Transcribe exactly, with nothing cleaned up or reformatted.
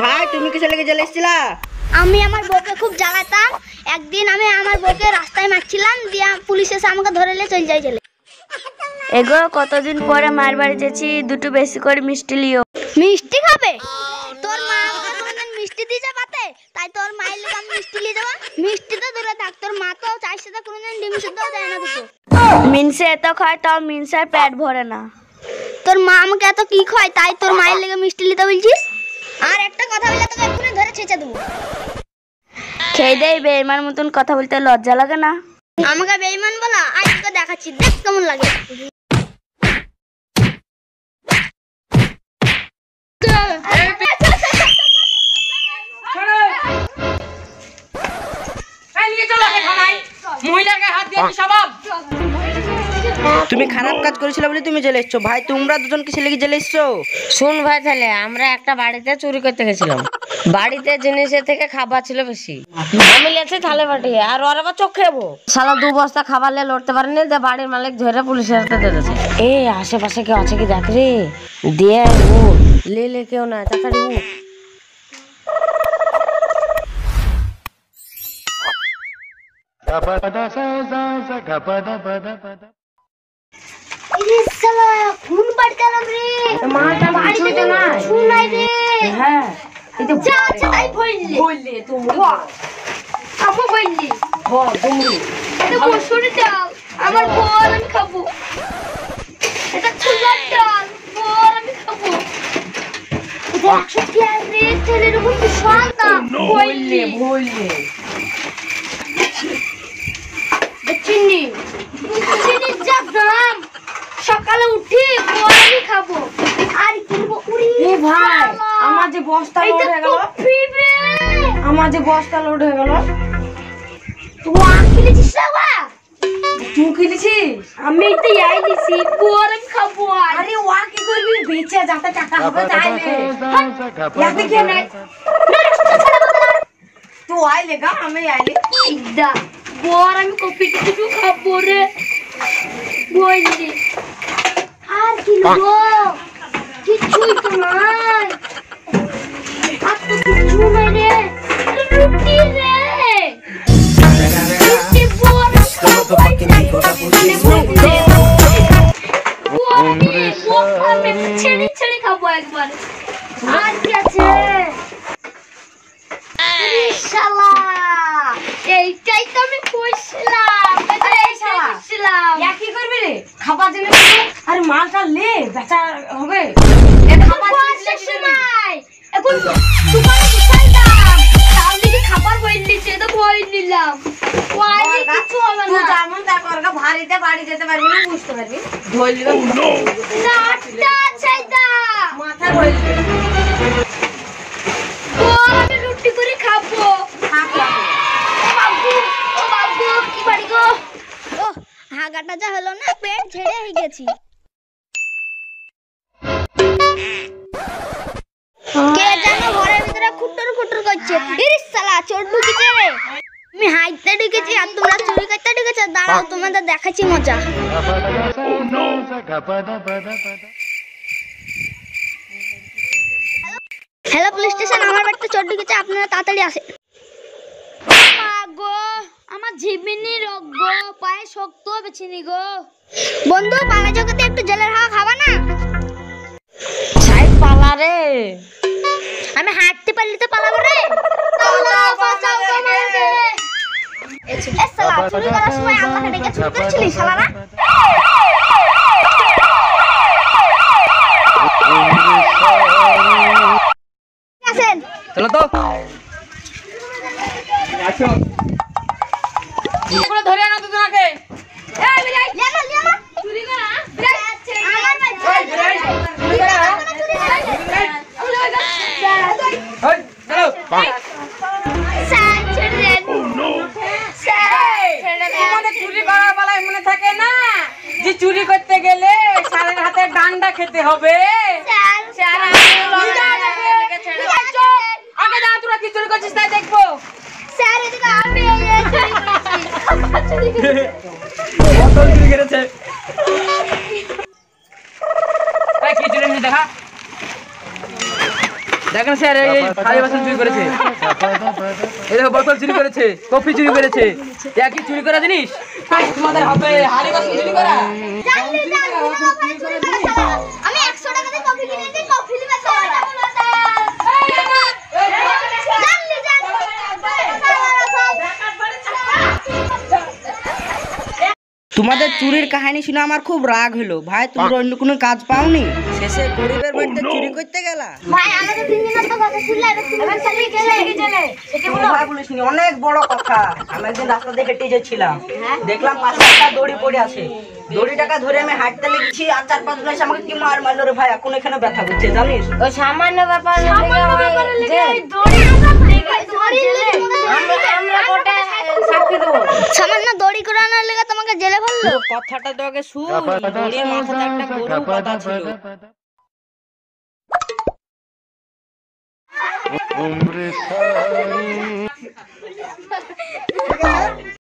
ভাই তুমি কিসের লেগে জেলে এসেছিলা? আমি আমার বউকে খুব জ্বালাতাম। একদিন আমি আমার বউকে রাস্তায় মারছিলাম, দিয়ে পুলিশ এসে আমাকে ধরে নিয়ে চলে যায় জেলে। এগো কতদিন পরে মারবার যাচ্ছি, দুটো বেশি করে মিষ্টি লিও। মিষ্টি খাবে? তোর মা আমাকে মিষ্টি দিয়ে যাবে, তাই তোর মায়ের লেগে আমি মিষ্টি নিয়ে যাবো। মিষ্টি তো দূরে থাক, তোর মা তো চায়ের সাথে কোনোদিন ডিম সিদ্ধ দেয় না। দুটো মিনসে এত খায়, তাও মিনসার পেট ভরে না। তোর মা আমাকে এত কি খায়, তাই তোর মায়ের লেগে মিষ্টি নিতে বলছিস? আর একটা কথা বললে তোকে এক্ষুনি ধরে ছেঁচে দেবো। খেয়ে দেয় বেইমান মতন কথা বলতে লজ্জা লাগে না? আমাকে বেইমান বলা? আজ তোকে দেখাচ্ছি, দেখ কেমন লাগে। তুমি খারাপ কাজ করেছিলে বলে তুমি জেলে এসছো। ভাই তোমরা দুজন কিসে লেগে জেলে এসছো? শুন ভাই, তাহলে আমরা একটা বাড়িতে চুরি করতে গেছিলাম। বাড়িতে জিনিসের থেকে খাবার ছিল বেশি। আমি লেছি থালে বাটি, আর ওর আবার চোখ খেবো। শালা দু বস্তা খাবার নিয়ে লড়তে পারেনি, যে বাড়ির মালিক ধরে পুলিশের হাতে ধরেছে। এই আশেপাশে কেউ আছে কি দেখ রে, দিয়ে লে কেউ না, তাড়াতাড়ি উঠ। ছেলের চিনি চিনি যা দাম, সকালে উঠে বড়ি খাবো আর কিনবো। উড়ি এ ভাই, আমার যে বস্তা লোড হয়ে গেল, আমার যে বস্তা লোড হয়ে গেল। তুই আম কিনেছিস না? বা তুই কিনেছিস? আমি তো এই দিছি বড়ি খাবো। আরে ওয়া কি করবি, বেচে যাতে টাকা হবে তাই না, এত কি না তুই আইলে গা, আমি আইলে ইদা বর আমি কফি কিছু খাবো রে। বললি আর কি লো, কিছুই তো নাই, আর তো কিছু নাই রে, রুটি রে রুটি বর খাবো নাই। বরি বর আমি ছেড়ে ছেড়ে খাবো একবার। আর কি আছে শালা, এইটাই তো আমি কইছিলাম, এইটাই কইছিলাম। ইয়া কি করবি রে, খাবার জন্য? আরে মালটা লে, বেচা হবে। এ খাবার শেষ নাই, এখন দোকানে বিশাল দাম, তাহলে কি খাবার বইলি? সে তো বই নিলাম, ওয়ালি কিছু হবে না। তুই জামন দা করগা ভারিতে বাড়ি যেতে পারবি না, বুঝতে পারবি? ধইলি না আটা চাইদা মাথা বইলি। ও আমি রুটি করে খাবো। হাগাটা যা হলো না, পেট ঝেড়ে হয়ে গেছি। কে জানো ঘরের ভিতরে খুটুর খুটুর করছে। ইরে শালা চোর ঢুকেছে রে, আমি হাইতে ঢুকেছি আর তোমরা চুরি করতে ঢুকেছো। দাঁড়াও তোমাদের দেখাচ্ছি মজা। হ্যালো পুলিশ স্টেশন, আমার বাড়িতে চোর ঢুকেছে, আপনারা তাড়াতাড়ি আসেন। গো আমার ঝিমিনি রোগ গো, পায়ে শক্ত বেছিনি গো। বন্ধু পালা, জগতে একটু জেলের হাওয়া খাবা না? সাইড পালা রে, আমি হাঁটতে পারলি তো পালাবো রে। আল্লাহ বাঁচাও আমাকে। এ শালা চুরি করার সময় আমাকে ডেকে চুরি করেছিলি শালারা। আসেন চলো তো, আসো এগুলো ধরে আনো। দুজনকে এই বিলাই লে না লে না চুরি করা যাচ্ছে আমার ভাই। এই চুরি করা চুরি করা ওলে ওই চলো সান ছেড়ে দে। ও নো ছেড়ে দে, মানে চুরি করার বেলায় মনে থাকে না যে চুরি করতে গেলে সারের হাতে ডান্ডা খেতে হবে। স্যার আগে দাও, তোরা কি চুরি করছিস তাই দেখবো। স্যার এদিকে আমি এই চুরি করেছি, কত চুরি করেছে তাই কি চুরি নি দেখা। দেখেন স্যার এই থালি বাসন চুরি করেছে, এই দেখো বোতল চুরি করেছে, কফি চুরি করেছে, এটা কি চুরি করা জিনিস? তোমাদের হবে হাড়ি বাসন চুরি করা। আমি একশো টাকা দিয়ে কফি কিনেছি, কফি নিয়ে চলে তোমাদের চুরির কাহিনী শুনে আমার খুব রাগ হলো। ভাই তোমরা অন্য কোনো কাজ পাওনি, শেষে গরিবের বাড়িতে চুরি করতে গেলা? ভাই আমাদের তিন দিন তো কথা শুনলে এবার চলে গেলে কি জেনে সেটা বলো। ভাই বলিস নি, অনেক বড় কথা। আমি একদিন রাস্তা দিয়ে হেঁটে যাচ্ছিলাম, দেখলাম পাশে একটা দড়ি পড়ে আছে। দড়িটাকে ধরে আমি হাঁটতে লেগেছি, আর চার পাঁচ জন এসে আমাকে কি মার মারলো রে ভাই। এখন এখানে ব্যথা হচ্ছে জানিস, ওই সামান্য ব্যাপার লাগে। ওই দড়ি আমরা দড়ি আমরা আমরা কোটা সাক্ষী দেব। সামান্য দড়ি কোরানোর লাগা তোমাকে জেলে ফেললো। কথাটা তো আগে শুন, দড়ির মাথাতে একটা গরু কথা ছিল। ওমরে তাই